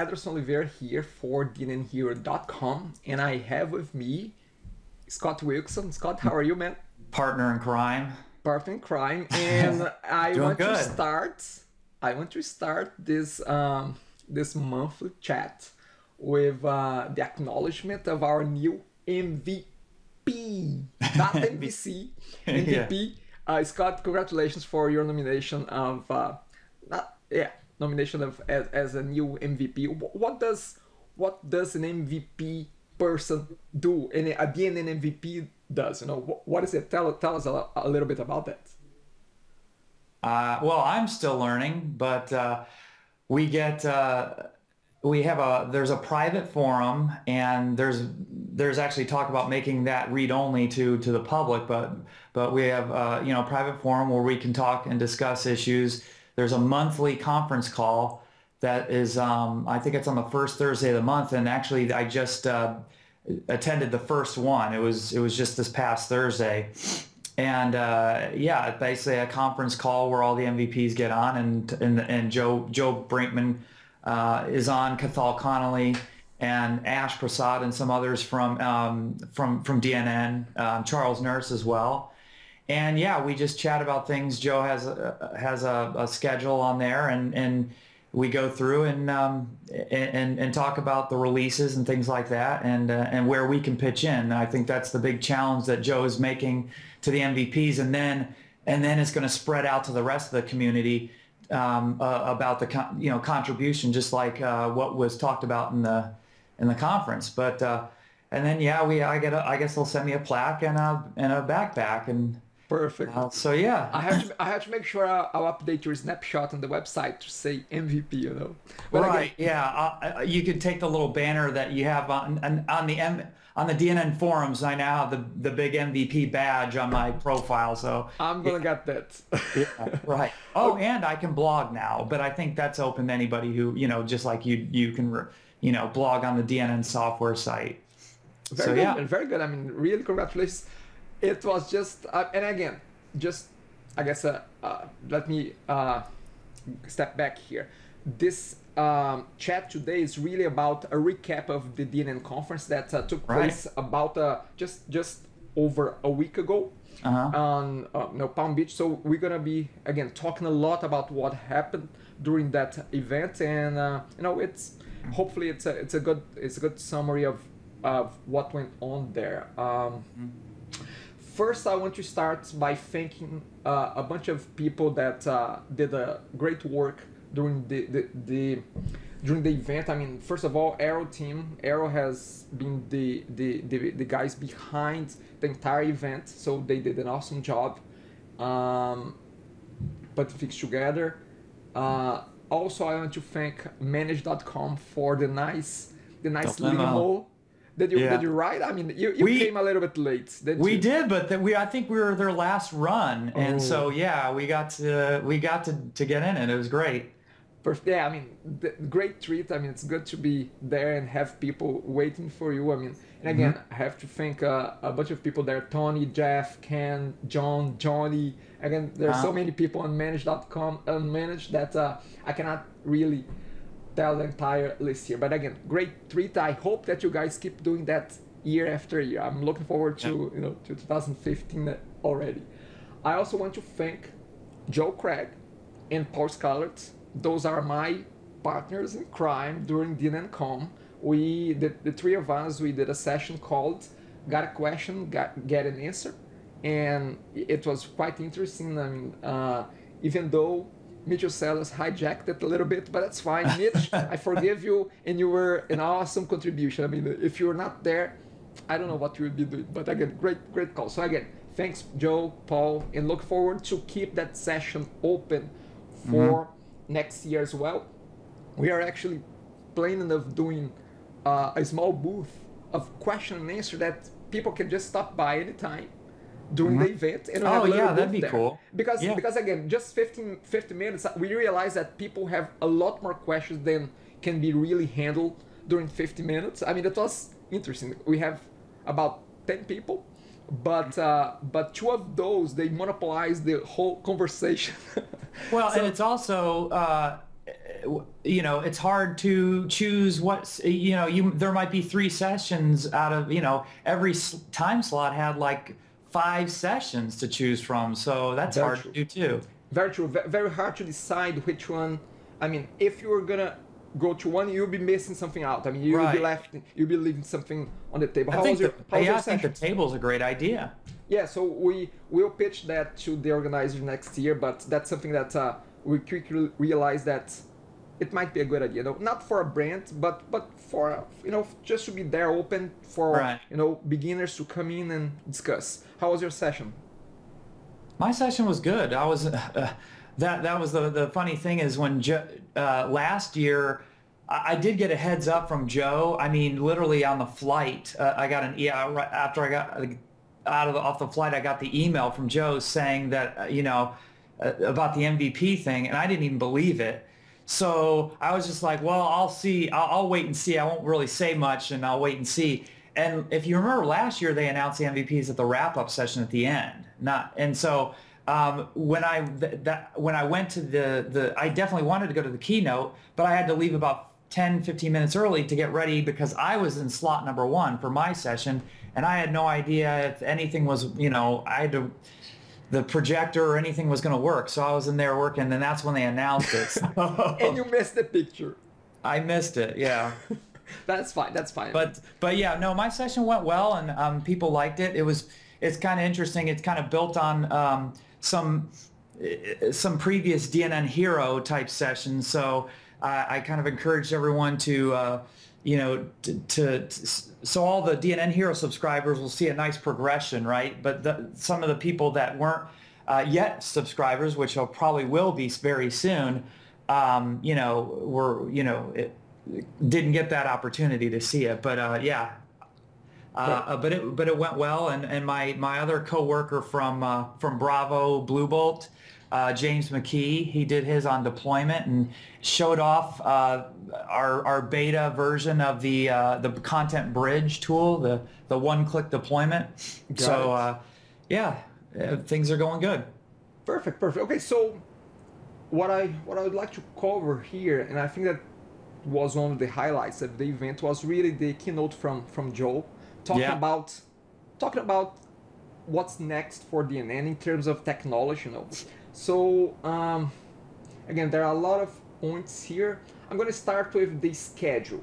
Aderson Oliveira here for DNNHero.com, and I have with me Scott Wilkinson. Scott, how are you, man? Partner in crime. Partner in crime, and I want good. To start. I want to start this this monthly chat with the acknowledgement of our new MVP, not MVC, MVP. Yeah. Scott, congratulations for your nomination of as a new MVP. What does an MVP person do? And a DNN MVP does, you know, what is it? Tell us a little bit about that. Well, I'm still learning, but we get there's a private forum, and there's actually talk about making that read only to the public, but we have you know, private forum where we can talk and discuss issues. There's a monthly conference call that is, I think it's on the first Thursday of the month, and actually I just attended the first one. It was just this past Thursday, and yeah, basically a conference call where all the MVPs get on, and Joe Brinkman is on, Cathal Connolly and Ash Prasad and some others from DNN, Charles Nurse as well. And yeah, we just chat about things. Joe has a schedule on there, and we go through and talk about the releases and things like that, and where we can pitch in. I think that's the big challenge that Joe is making to the MVPs, and then it's going to spread out to the rest of the community about the contribution, just like what was talked about in the conference. But and then yeah, I guess they'll send me a plaque and a backpack and. Perfect. So yeah, I have to make sure I'll update your snapshot on the website to say MVP, you know. But right. Again, yeah, you can take the little banner that you have on the DNN forums. I now have the big MVP badge on my profile, so I'm gonna get that. Yeah, right. Oh, and I can blog now, but I think that's open to anybody who, you know, just like you can, you know, blog on the DNN software site. Very so, good, yeah. Very good. I mean, really congratulations. It was just, and again, just, I guess, let me step back here. This chat today is really about a recap of the DNN conference that took place about just over a week ago on Palm Beach. So we're gonna be again talking a lot about what happened during that event, and you know, it's hopefully it's a good summary of what went on there. First, I want to start by thanking a bunch of people that did great work during the event. I mean, first of all, Arrow Team. Arrow has been the guys behind the entire event, so they did an awesome job. Put things together. Also, I want to thank Manage.com for the nice limo. Did you ride? I mean, you came a little bit late. We did, but I think we were their last run, and so yeah, we got to get in it. It was great. Perfect. Yeah, I mean, great treat. I mean, it's good to be there and have people waiting for you. I mean, and again, I have to thank a bunch of people there: Tony, Jeff, Ken, John, Johnny. Again, there are so many people on Manage.com and Manage that I cannot really tell the entire list here, but again, great treat. I hope that you guys keep doing that year after year. I'm looking forward to, you know, to 2015 already. I also want to thank Joe Craig and Paul Scholars. Those are my partners in crime during DNNCon. We, the three of us, we did a session called "Got a Question, Get an Answer," and it was quite interesting. I mean, even though Mitchell Sellers hijacked it a little bit, but that's fine. Mitch, I forgive you, and you were an awesome contribution. I mean, if you were not there, I don't know what you would be doing. But again, great call. So again, thanks, Joe, Paul, and look forward to keep that session open for next year as well. We are actually planning of doing a small booth of question and answer that people can just stop by anytime during the event, and we'll that'd be cool. Because again, just 50 minutes, we realize that people have a lot more questions than can be really handled during 50 minutes. I mean, it was interesting. We have about 10 people, but two of those, they monopolize the whole conversation. Well, so, and it's also you know, it's hard to choose what, you know, there might be 3 sessions out of, you know, every time slot had like 5 sessions to choose from. So that's hard to do too. Very true. Very hard to decide which one. I mean, if you were gonna go to one, you'll be missing something out. I mean, you'll be left, you'll be leaving something on the table. I think the table's a great idea. Yeah, so we will pitch that to the organizer next year, but that's something that we quickly realized that it might be a good idea, you know, not for a brand, but for, you know, just to be there open for, you know, beginners to come in and discuss. How was your session? My session was good. I was, that was the funny thing is when last year, I did get a heads up from Joe. I mean, literally on the flight, I got an after I got out of off the flight, I got the email from Joe saying that, you know, about the MVP thing, and I didn't even believe it. So I was just like, well, I'll see, I'll wait and see. I won't really say much, and I'll wait and see. And if you remember last year, they announced the MVPs at the wrap-up session at the end. And so when I went to I definitely wanted to go to the keynote, but I had to leave about 10-15 minutes early to get ready because I was in slot number 1 for my session, and I had no idea if anything was, you know, I had to, the projector or anything was going to work. So I was in there working, and that's when they announced it. So. And you missed the picture. I missed it, yeah. That's fine, that's fine. But yeah, no, my session went well, and people liked it. It was, it's kind of interesting. It's kind of built on some previous DNN Hero type sessions. So I kind of encouraged everyone to, you know, so all the DNN Hero subscribers will see a nice progression, right? But some of the people that weren't yet subscribers, which probably will be very soon, you know, were, you know, didn't get that opportunity to see it. But yeah, but it went well, and my other coworker from Bravo Blue Bolt, James McKee, he did his on deployment and showed off our beta version of the content bridge tool, the one-click deployment. So yeah, things are going good. Perfect, perfect. Okay, so what I would like to cover here, and I think that was one of the highlights of the event, was really the keynote from Joe, talking about what's next for DNN in terms of technology, you know. So again, there are a lot of points here. I'm going to start with the schedule.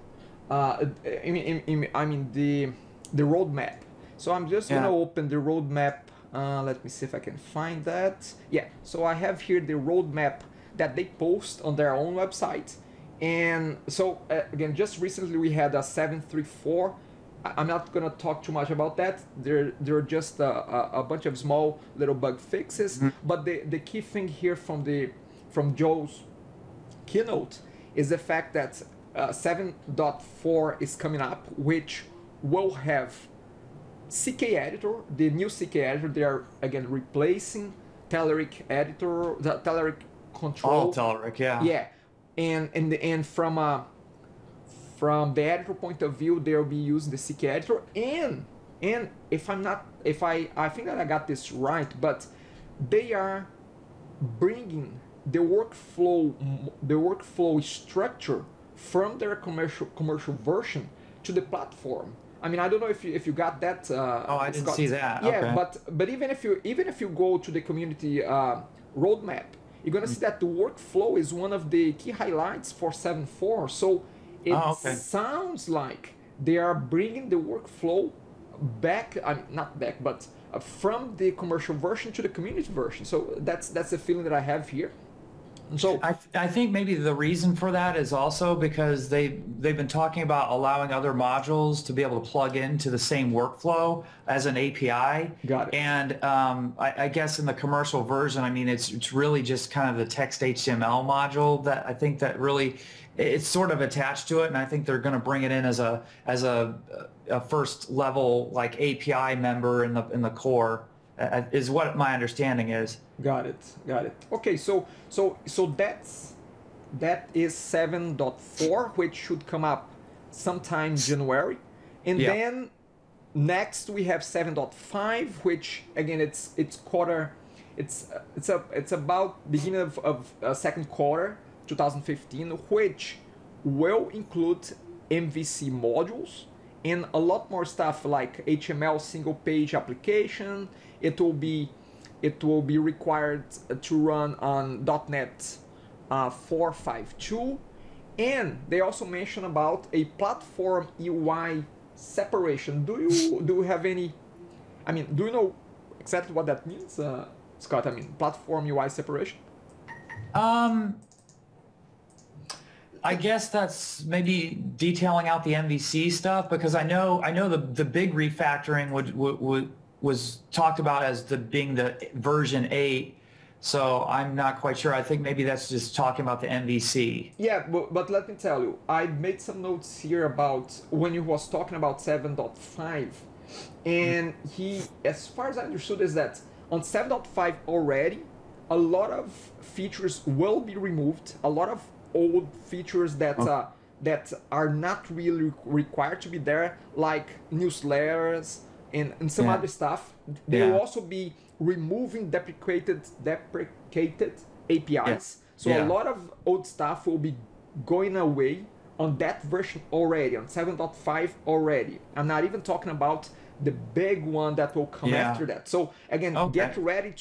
I mean the roadmap. So I'm just going to open the roadmap. Let me see if I can find that. Yeah. So I have here the roadmap that they post on their own website. And so again, just recently we had a 7.3.4. I'm not going to talk too much about that. There are just a bunch of small little bug fixes. Mm-hmm. But the key thing here from Joe's keynote is the fact that 7.4 is coming up, which will have CK Editor, the new CK Editor. They are again replacing Telerik Editor, the Telerik Control. All Telerik, yeah. Yeah, and from the editor point of view, they'll be using the CK Editor, and if I'm not, I think that I got this right, but they are bringing the workflow structure from their commercial version to the platform. I mean, I don't know if you got that. Oh, I didn't see that. Yeah, okay. but even if you go to the community roadmap, you're gonna see that the workflow is one of the key highlights for 7.4. So it sounds like they are bringing the workflow back, I mean, not back, but from the commercial version to the community version. So that's the feeling that I have here. And so I think maybe the reason for that is also because they've been talking about allowing other modules to be able to plug into the same workflow as an API. Got it. And I guess in the commercial version, I mean, it's really just kind of the text HTML module that I think that really, it's sort of attached to it, and I think they're going to bring it in as a first level like API member in the core, is what my understanding is. Got it. Okay, so that is 7.4, which should come up sometime January, and then next we have 7.5, which again it's quarter, it's about beginning of second quarter. 2015, which will include MVC modules and a lot more stuff like HTML single page application. It will be required to run on .NET 4.5.2, and they also mention about a platform UI separation. Do you have any? I mean, do you know exactly what that means, Scott? I mean, platform UI separation. I guess that's maybe detailing out the MVC stuff, because I know the big refactoring was talked about as being the version 8. So I'm not quite sure. I think maybe that's just talking about the MVC. Yeah, but let me tell you, I made some notes here about when he was talking about 7.5, and he, as far as I understood, is that on 7.5 already, a lot of features will be removed. A lot of old features that are not really required to be there, like newsletters and some other stuff. They will also be removing deprecated APIs. So a lot of old stuff will be going away on that version already, on 7.5 already. I'm not even talking about the big one that will come after that. So again, get ready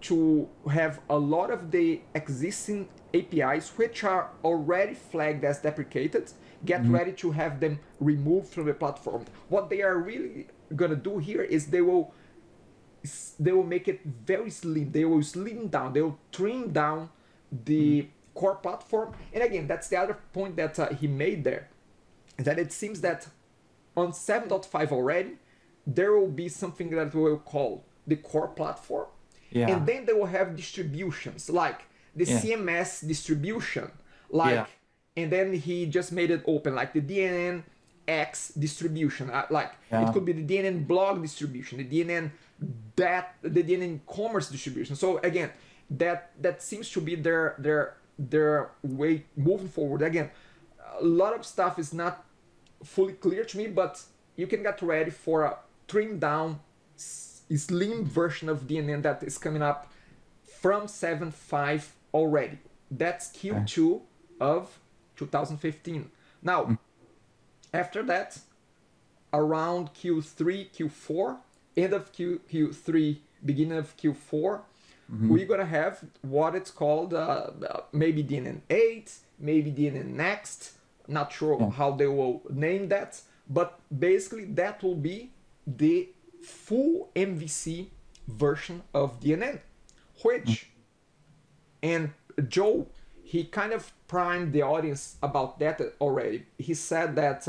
to have a lot of the existing APIs, which are already flagged as deprecated, get ready to have them removed from the platform. What they are really gonna do here is they will make it very slim. They will slim down, they will trim down the core platform. And again, that's the other point that he made there, that it seems that on 7.5 already, there will be something that we will call the core platform. And then they will have distributions, like the CMS distribution, like, and then he just made it open, like the DNNX distribution, like it could be the DNN blog distribution, the DNN DNN commerce distribution. So again, that seems to be their way moving forward. Again, a lot of stuff is not fully clear to me, but you can get ready for a trimmed down, slim version of DNN that is coming up from 7.5 already. That's Q2 of 2015. Now, after that, around Q3, Q4, end of Q3, beginning of Q4, we're gonna have what it's called maybe DNN 8, maybe DNN Next. Not sure how they will name that, but basically that will be the full MVC version of DNN, which, and Joe, he kind of primed the audience about that already. He said that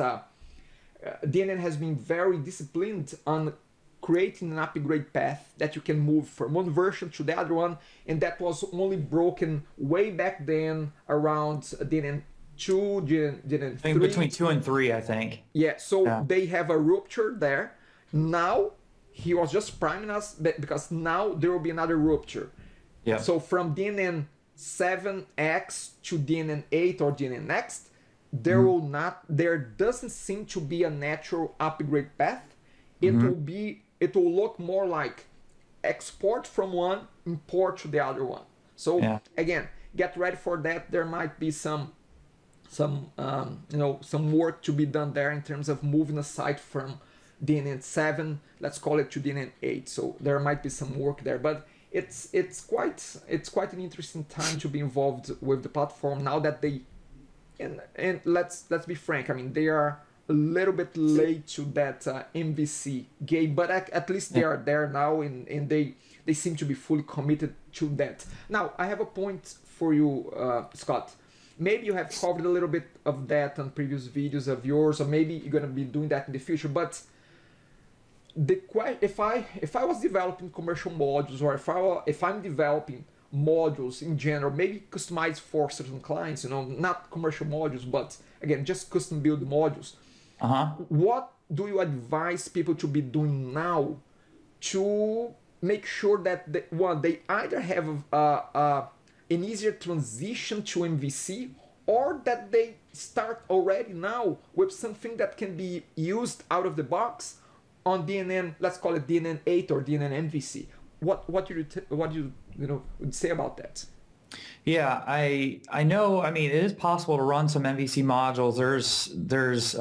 DNN has been very disciplined on creating an upgrade path that you can move from one version to the other one, and that was only broken way back then around DNN 2, DNN 3. I think between 2 and 3, I think. Yeah, so they have a rupture there. Now, he was just priming us because now there will be another rupture. Yeah. So from DNN 7X to DNN 8 or DNN Next, there will not, there doesn't seem to be a natural upgrade path. It will look more like export from one, import to the other one. So again, get ready for that. There might be some work to be done there in terms of moving a site from DNN 7, let's call it, to DNN 8. So there might be some work there, but it's quite an interesting time to be involved with the platform now that they, and let's be frank, I mean, they are a little bit late to that MVC game, but at least they are there now, and they seem to be fully committed to that. Now, I have a point for you, Scott. Maybe you have covered a little bit of that on previous videos of yours, or maybe you're gonna be doing that in the future, but if I was developing commercial modules, or if I'm developing modules in general, maybe customized for certain clients, you know, not commercial modules, but again, just custom build modules. What do you advise people to be doing now to make sure that they either have an easier transition to MVC, or that they start already now with something that can be used out of the box on DNN, let's call it DNN 8 or DNN MVC. What do you know, would say about that? Yeah, I know. I mean, it is possible to run some MVC modules. There's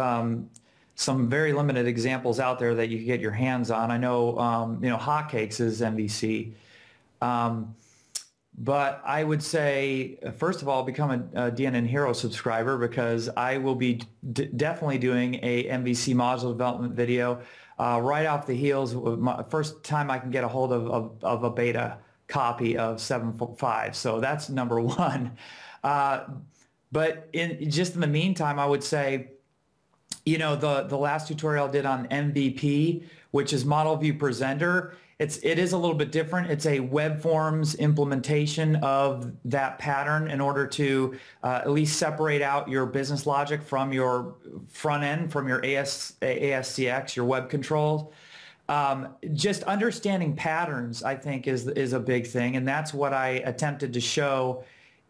some very limited examples out there that you can get your hands on. I know Hotcakes is MVC, but I would say first of all become a DNN Hero subscriber, because I will be definitely doing a MVC module development video right off the heels of my first time I can get a hold of a beta copy of 7.5. So that's number one. But just in the meantime, I would say, you know, the last tutorial I did on MVP, which is Model View Presenter, it is a little bit different. It's a web forms implementation of that pattern in order to at least separate out your business logic from your front end, from your ASCX, your web controls. Just understanding patterns, I think, is a big thing, and that's what I attempted to show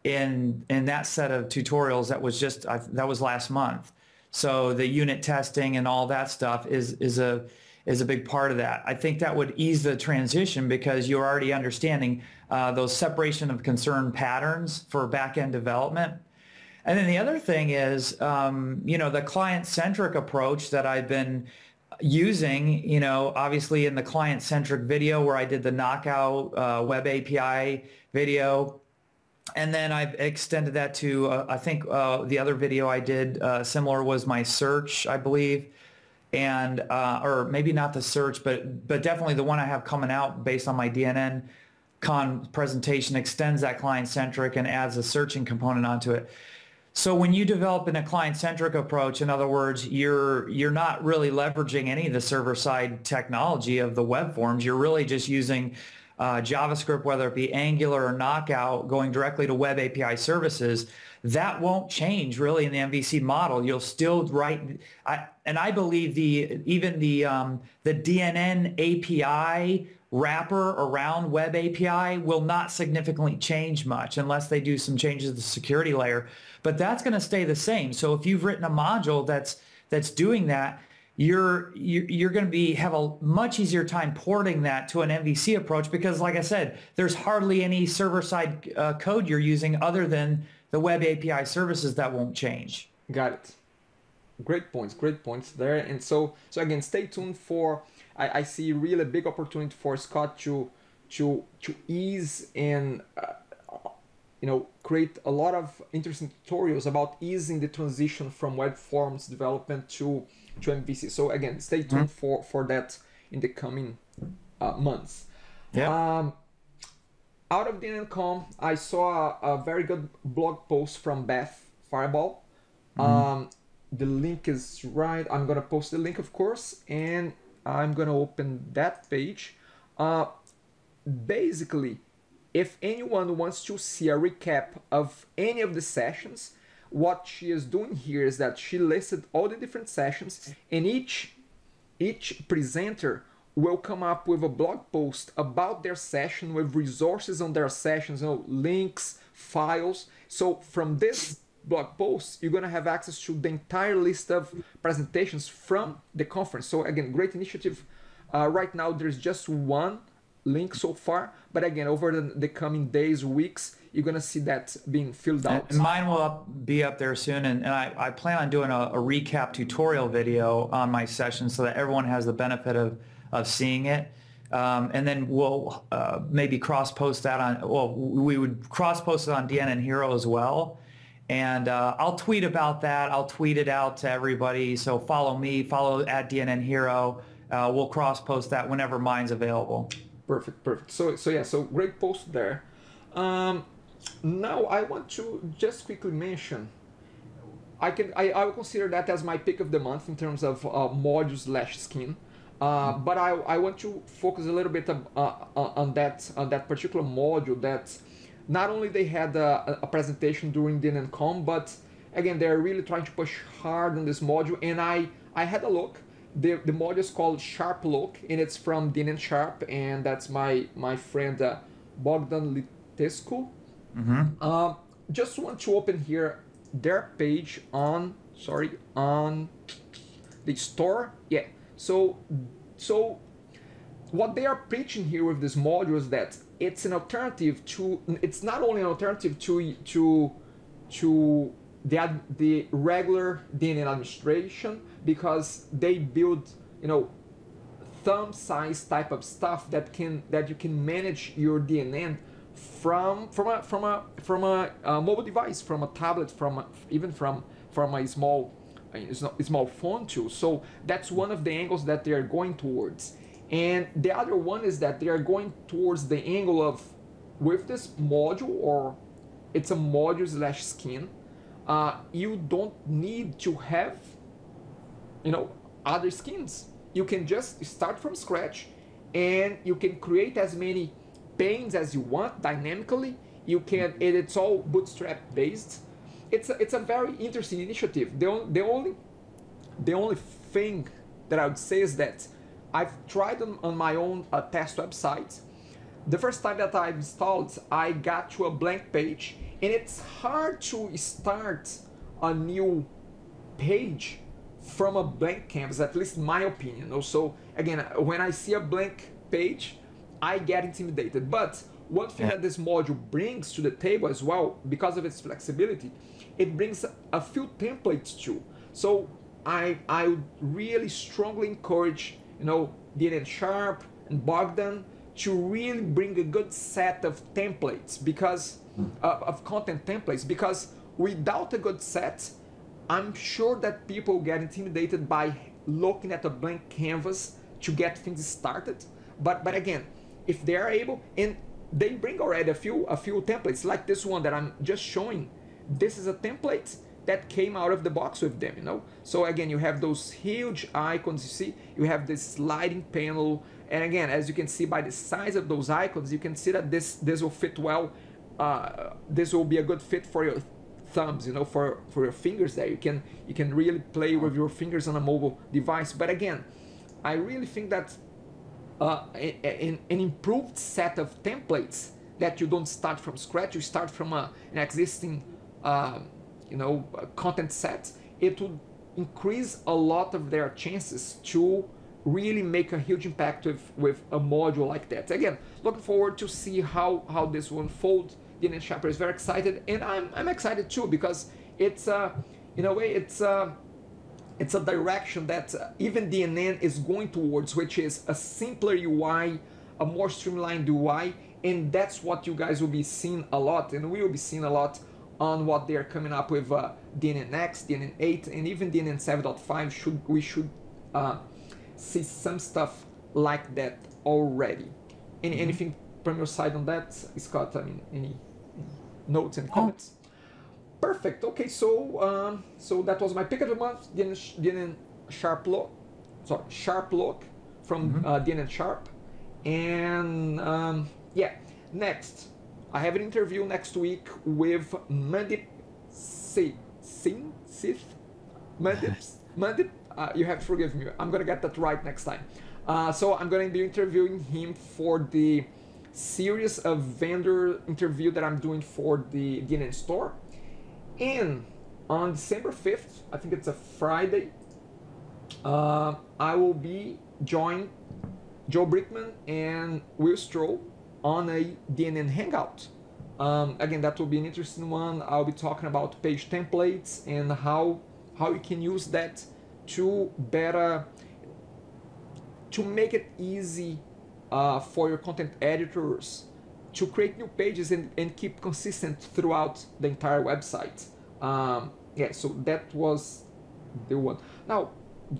in that set of tutorials that was that was last month. So the unit testing and all that stuff is a big part of that. I think that would ease the transition, because you're already understanding those separation of concern patterns for back-end development. And then the other thing is, you know, the client-centric approach that I've been using, you know, obviously in the client-centric video where I did the Knockout web API video, and then I've extended that to, I think the other video I did similar was my search, I believe, and or maybe not the search, but definitely the one I have coming out based on my DNNCon presentation extends that client-centric and adds a searching component onto it. So when you develop in a client-centric approach, in other words, you're not really leveraging any of the server-side technology of the web forms. You're really just using JavaScript, whether it be Angular or Knockout, going directly to web API services. That won't change really in the MVC model. You'll still write, and I believe the DNN API wrapper around web API will not significantly change much unless they do some changes to the security layer, but that's going to stay the same. So if you've written a module that's doing that, you're going to have a much easier time porting that to an MVC approach, because like I said, there's hardly any server-side code you're using other than the web API services that won't change. Got it. Great points there. And so again, stay tuned for, I see really a big opportunity for Scott to ease and you know, create a lot of interesting tutorials about easing the transition from web forms development to MVC. So again, stay tuned for that in the coming months. Yeah. Out of DNNCon, I saw a very good blog post from Beth Fireball. The link is right. I'm gonna post the link, of course, and I'm gonna open that page. Basically, if anyone wants to see a recap of any of the sessions, what she is doing here is that she listed all the different sessions, and each presenter will come up with a blog post about their session with resources on their sessions, you know, links, files. So from this blog post, you're gonna have access to the entire list of presentations from the conference. So again, great initiative. Right now, there's just one link so far, but again, over the coming days, weeks, you're gonna see that being filled out. And mine will be up there soon, and I plan on doing a recap tutorial video on my session so that everyone has the benefit of seeing it. And then we'll maybe cross-post that on, well, we would cross-post it on DNN Hero as well. And I'll tweet about that. I'll tweet it out to everybody. So follow me, follow @DNNHero. We'll cross-post that whenever mine's available. Perfect. So yeah, so great post there. Now I want to just quickly mention, I will consider that as my pick of the month in terms of module/skin. But I want to focus a little bit on that particular module that. Not only they had a presentation during DNNCon, but again, they're really trying to push hard on this module. And I had a look. The module is called Sharp Look, and it's from DNN Sharp, and that's my friend Bogdan Litescu. Just want to open here their page on the store. Yeah. So what they are preaching here with this module is that it's an alternative to, it's not only an alternative to the regular DNN administration, because they build, you know, thumb size type of stuff that can, that you can manage your DNN from a mobile device, from a tablet, even from a small phone too. So that's one of the angles that they are going towards. And the other one is that they are going towards the angle of, with this module, or it's a module slash skin, you don't need to have, you know, other skins. You can just start from scratch and you can create as many panes as you want dynamically. You can, and it's all bootstrap based. It's a very interesting initiative. The only thing that I would say is that I've tried on my own test website. The first time that I installed, I got to a blank page, and it's hard to start a new page from a blank canvas, at least in my opinion. Also, again, when I see a blank page, I get intimidated. But one thing that this module brings to the table as well, because of its flexibility, it brings a few templates too. So I would really strongly encourage, you know, DNN Sharp and Bogdan to really bring a good set of templates, because of content templates, because without a good set, I'm sure that people get intimidated by looking at a blank canvas to get things started. But again, if they are able, and they bring already a few templates, like this one that I'm just showing. This is a template that came out of the box with them, you know. So again, you have those huge icons, you see, you have this sliding panel, and again, as you can see by the size of those icons, you can see that this will fit well. This will be a good fit for your thumbs, you know, for your fingers there. You can really play with your fingers on a mobile device. But again, I really think that an improved set of templates, that you don't start from scratch, you start from an existing you know, content set, it would increase a lot of their chances to really make a huge impact with a module like that. Again, looking forward to see how this will unfold. DNN Sharp is very excited, and I'm excited too, because it's in a way it's a direction that even DNN is going towards, which is a simpler UI, a more streamlined UI, and that's what you guys will be seeing a lot, and we will be seeing a lot on what they are coming up with. DNNX, DNN8, and even DNN 7.5 we should see some stuff like that already. Anything from your side on that, Scott? I mean, any notes and comments? Oh. Perfect. Okay, so so that was my pick of the month, DNN Sharp Look. Sorry, Sharp Look from DNN Sharp. And yeah, next I have an interview next week with Mandeep Singh. Mandeep. You have to forgive me. I'm gonna get that right next time. So I'm gonna be interviewing him for the series of vendor interview that I'm doing for the DNN store. And on December 5th, I think it's a Friday, I will be joined Joe Brinkman and Will Stroh on a DNN Hangout. Again, that will be an interesting one. I'll be talking about page templates and how you can use that to make it easy for your content editors to create new pages and keep consistent throughout the entire website. Yeah, so that was the one. Now,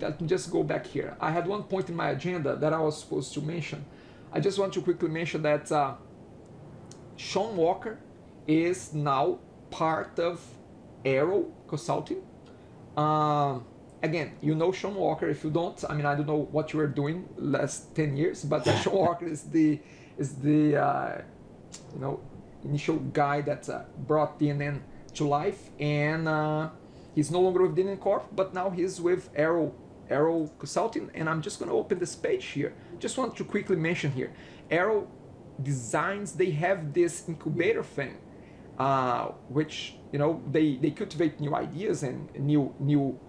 let me just go back here. I had one point in my agenda that I was supposed to mention. I just want to quickly mention that Shaun Walker is now part of Arrow Consulting. Again, you know Shaun Walker. If you don't, I mean, I don't know what you were doing last 10 years, but Shaun Walker is the you know, initial guy that brought DNN to life, and he's no longer with DNN Corp, but now he's with Arrow Consulting. And I'm just going to open this page here. Just want to quickly mention here, Arrow Designs, they have this incubator thing, which, you know, they cultivate new ideas and new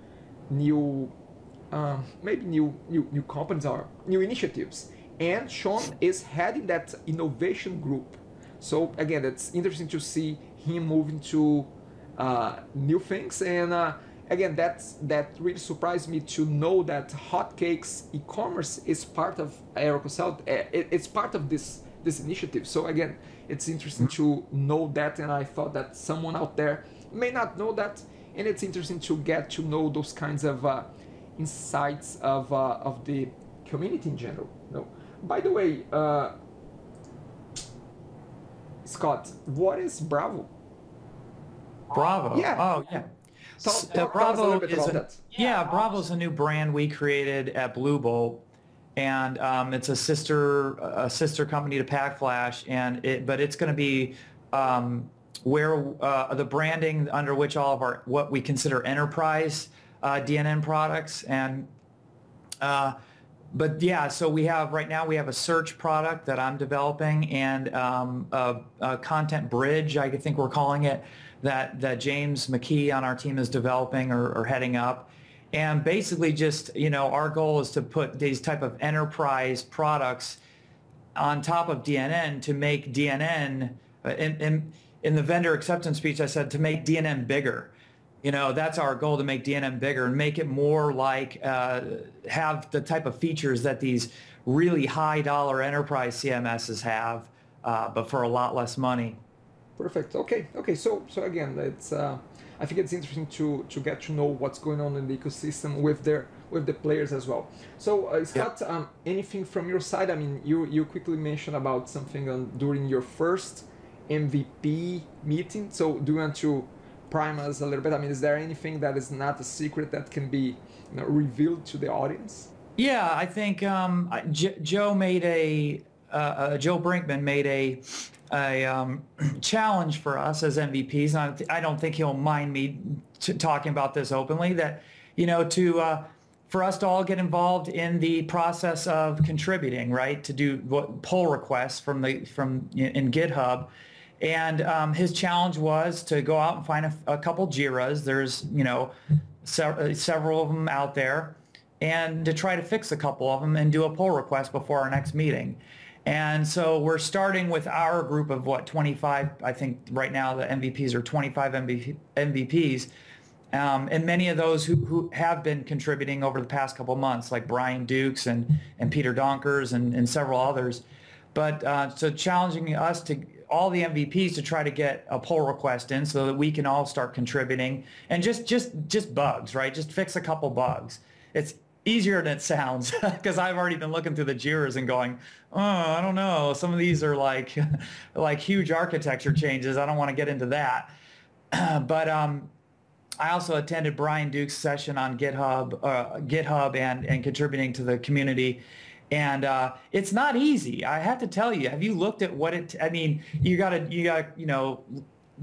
maybe new companies or new initiatives. and Shaun is heading that innovation group. So again, it's interesting to see him moving to new things, and again, that really surprised me to know that Hotcakes e-commerce is part of Arrow Consulting. It's part of this initiative. So again, it's interesting to know that, and I thought that someone out there may not know that, and it's interesting to get to know those kinds of insights of the community in general. No, by the way, Scott, what is Bravo? Bravo. Yeah. Oh, yeah. Bravo is Bravo's a new brand we created at Blue Bolt, and it's a sister company to PackFlash, and it's going to be where the branding under which all of our what we consider enterprise DNN products, and but yeah, so we have right now we have a search product that I'm developing, and a content bridge, I think we're calling it, that James McKee on our team is developing or heading up. And basically just, you know, our goal is to put these type of enterprise products on top of DNN to make DNN, in the vendor acceptance speech I said, to make DNN bigger. You know, that's our goal, to make DNN bigger and make it more like, have the type of features that these really high dollar enterprise CMSs have, but for a lot less money. Perfect. Okay. Okay. So again, it's I think it's interesting to get to know what's going on in the ecosystem with the players as well. So Scott, yeah. Anything from your side? I mean, you quickly mentioned about something during your first MVP meeting. So do you want to prime us a little bit? I mean, is there anything that is not a secret that can be, you know, revealed to the audience? Yeah, I think Joe Brinkman made a challenge for us as MVPs, and I don't think he'll mind me talking about this openly, that, you know, for us to all get involved in the process of contributing, right, to do pull requests in GitHub. And his challenge was to go out and find a couple JIRAs. There's, you know, several of them out there, and to try to fix a couple of them and do a pull request before our next meeting. And so we're starting with our group of, what, 25, I think right now the MVPs are 25 MVPs, and many of those who have been contributing over the past couple months, like Brian Dukes and Peter Donkers and several others. But so challenging us to all the MVPs to try to get a pull request in so that we can all start contributing, and just bugs, right? Just fix a couple bugs. It's easier than it sounds, because I've already been looking through the JIRAs and going, oh, I don't know. Some of these are like, like huge architecture changes. I don't want to get into that. But I also attended Brian Duke's session on GitHub and contributing to the community. And it's not easy. I have to tell you. Have you looked at what it? I mean, you gotta, you know,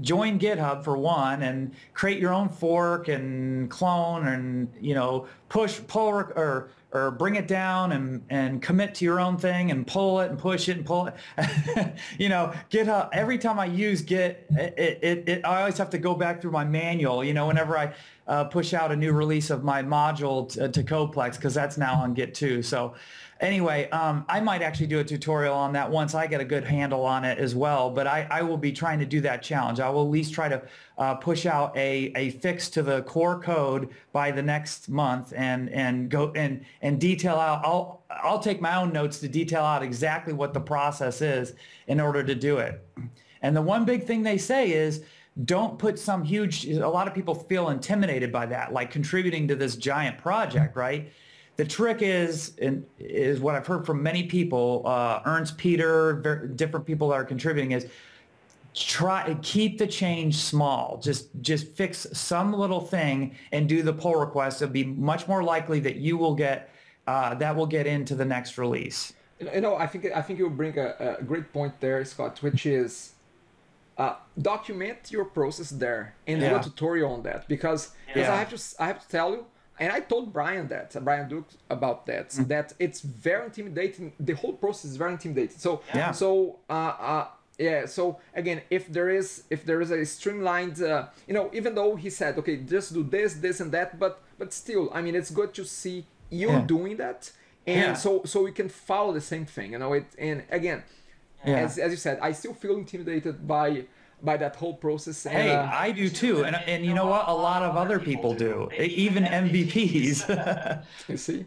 join GitHub for one, and create your own fork and clone, and, you know, pull or bring it down and commit to your own thing and pull it and push it and pull it. You know, GitHub, every time I use Git, I always have to go back through my manual, you know, whenever I push out a new release of my module to Coplex, because that's now on Git too. So anyway, I might actually do a tutorial on that once I get a good handle on it as well, but I will be trying to do that challenge. I will at least try to push out a fix to the core code by the next month, and go and detail out. I'll take my own notes to detail out exactly what the process is in order to do it. And the one big thing they say is, don't put some huge, a lot of people feel intimidated by that, like contributing to this giant project, right? The trick is what I've heard from many people, Ernst, Peter, different people that are contributing, is try to keep the change small. Just fix some little thing and do the pull request. It'll be much more likely that you will get that will get into the next release. You know, I think you bring a great point there, Scott, which is document your process there and do a tutorial on that, because I have to tell you. And I told Brian Dukes about that, that it's very intimidating. The whole process is very intimidating. So, so again, if there is a streamlined, you know, even though he said, okay, just do this, this, and that, but still, I mean, it's good to see you doing that And so we can follow the same thing, you know. As you said, I still feel intimidated by that whole process. And, hey, I do too, and you know what? A lot of other people do, even MVPs. You see?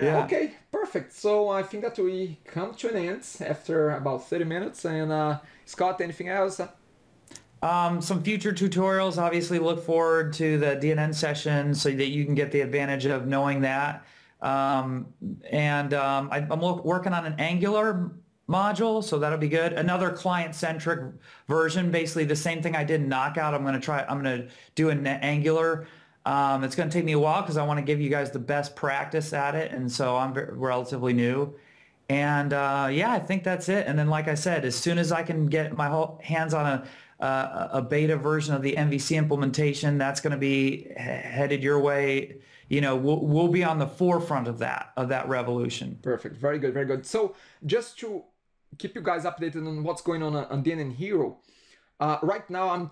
Yeah. Okay, perfect. So I think that we come to an end after about 30 minutes. And Scott, anything else? Some future tutorials. Obviously, look forward to the DNN session so that you can get the advantage of knowing that. I'm working on an Angular module, so that'll be good. Another client-centric version, basically the same thing I did in Knockout. I'm going to do an Angular. It's going to take me a while because I want to give you guys the best practice at it, and so I'm relatively new. And yeah, I think that's it. And then, like I said, as soon as I can get my hands on a beta version of the MVC implementation, that's going to be headed your way. You know, we'll be on the forefront of that revolution. Perfect. Very good. Very good. So just to keep you guys updated on what's going on DNN Hero, right now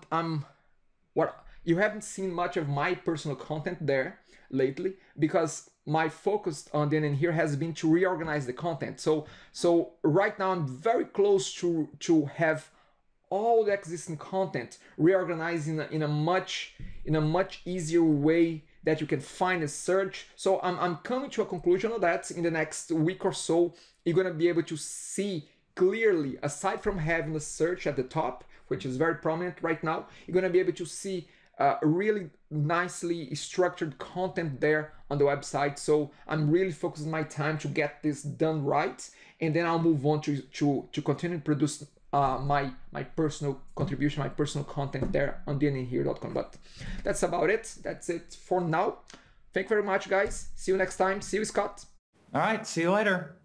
you haven't seen much of my personal content there lately because my focus on DNN Hero has been to reorganize the content. So right now I'm very close to have all the existing content reorganized in a much easier way that you can find and search. So I'm coming to a conclusion of that. In the next week or so, you're gonna be able to see clearly, aside from having a search at the top, which is very prominent right now, you're gonna be able to see really nicely structured content there on the website. So I'm really focusing my time to get this done right, and then I'll move on to continue to produce my personal contribution, my personal content there on DNNHero.com. But that's about it. That's it for now. Thank you very much, guys. See you next time. See you, Scott. All right. See you later.